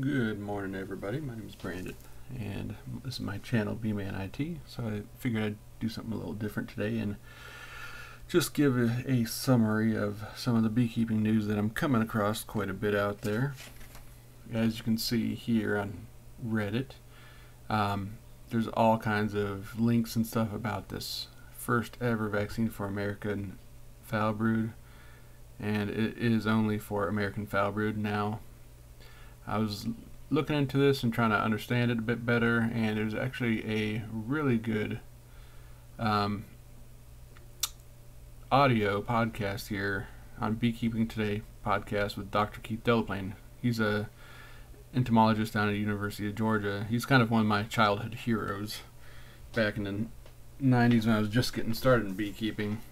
Good morning, everybody. My name is Brandon, and this is my channel, BeeManIT. So I figured I'd do something a little different today and just give a summary of some of the beekeeping news that I'm coming across quite a bit out there. As you can see here on Reddit, there's all kinds of links and stuff about this first ever vaccine for American foulbrood, and it is only for American foulbrood now. I was looking into this and trying to understand it a bit better, and there's actually a really good audio podcast here on Beekeeping Today podcast with Dr. Keith Delaplane. He's an entomologist down at the University of Georgia. He's kind of one of my childhood heroes back in the 90s when I was just getting started in beekeeping.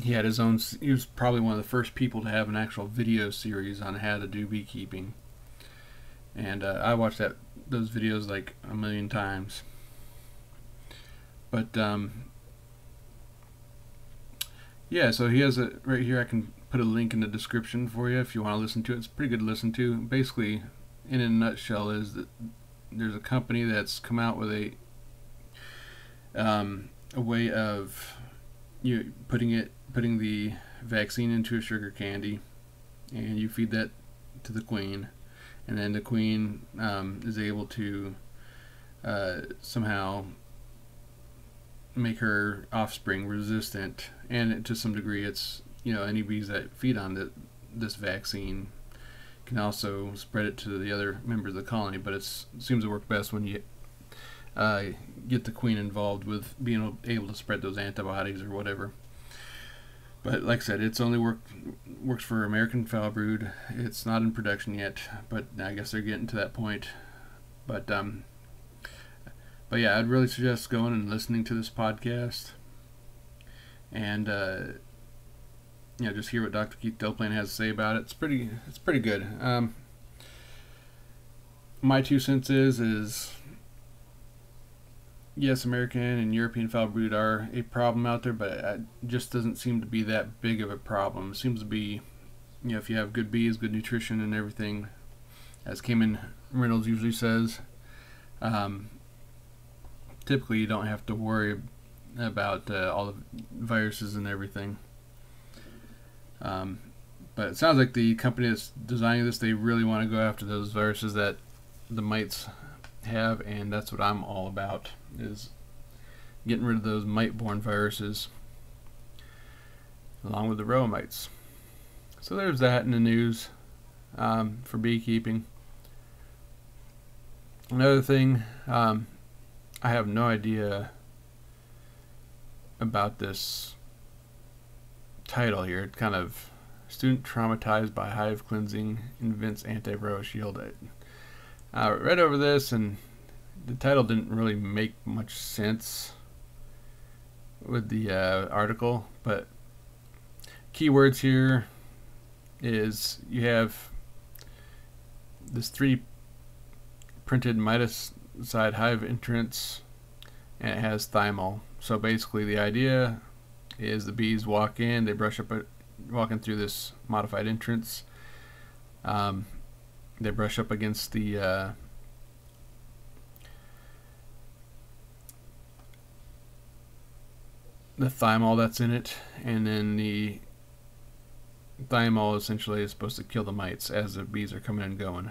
He had his own, he was probably one of the first people to have an actual video series on how to do beekeeping. And I watched those videos like a million times. But, yeah, so he has right here, I can put a link in the description for you if you want to listen to it. It's pretty good to listen to. Basically, in a nutshell, is that there's a company that's come out with a way of putting the vaccine into a sugar candy, and you feed that to the queen, and then the queen is able to somehow make her offspring resistant, and to some degree it's, you know, any bees that feed on this vaccine can also spread it to the other members of the colony, but it seems to work best when you get the queen involved with being able to spread those antibodies or whatever. But like I said, it's only works for American foulbrood. It's not in production yet, but I guess they're getting to that point. But yeah, I'd really suggest going and listening to this podcast, and you know, just hear what Dr. Keith Delaplane has to say about it. It's pretty good. My two cents is yes, American and European foulbrood are a problem out there, but it just doesn't seem to be that big of a problem. It seems to be, you know, if you have good bees, good nutrition and everything, as Kamon Reynolds usually says, typically you don't have to worry about all the viruses and everything. But it sounds like the company that's designing this, they really want to go after those viruses that the mites have, and that's what I'm all about, is getting rid of those mite-borne viruses along with the varroa mites. So there's that in the news for beekeeping. Another thing, I have no idea about this title here. It's kind of student traumatized by hive cleansing invents anti-varroa shield. I read over this, and the title didn't really make much sense with the article, but keywords here is you have this 3D printed miticide hive entrance, and it has thymol. So basically the idea is the bees walk in, they brush up, walking through this modified entrance, they brush up against the thymol that's in it, and then the thymol essentially is supposed to kill the mites as the bees are coming and going.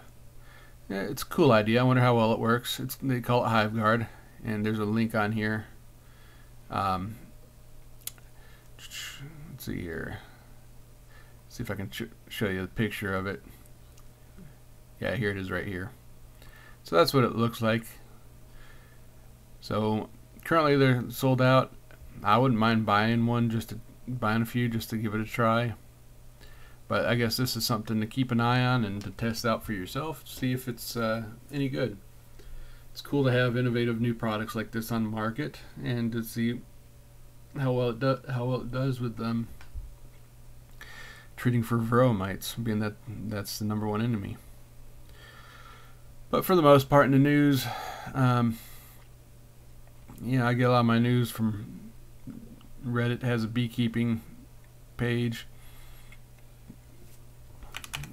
Yeah, it's a cool idea. I wonder how well it works. They call it Hive Guard, and there's a link on here. Let's see here. See if I can show you the picture of it. Yeah, here it is right here. So that's what it looks like. So currently they're sold out. I wouldn't mind buying one, buying a few just to give it a try. But I guess this is something to keep an eye on and to test out for yourself, see if it's any good. It's cool to have innovative new products like this on the market and to see how well it does with them treating for varroa mites, being that that's the #1 enemy. But for the most part in the news, you know, I get a lot of my news from Reddit. Has a beekeeping page.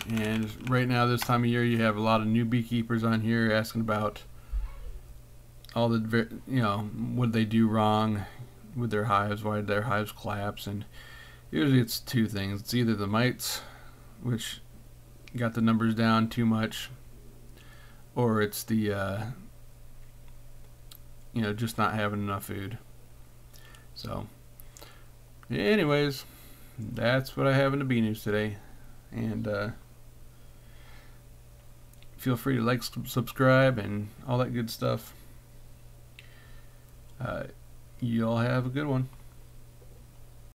And right now, this time of year, you have a lot of new beekeepers on here asking about all the, you know, what they do wrong with their hives, why did their hives collapse. And usually it's two things. It's either the mites, which got the numbers down too much, or it's the you know, just not having enough food. So anyways, that's what I have in the bee news today, and feel free to like, subscribe, and all that good stuff. You all have a good one.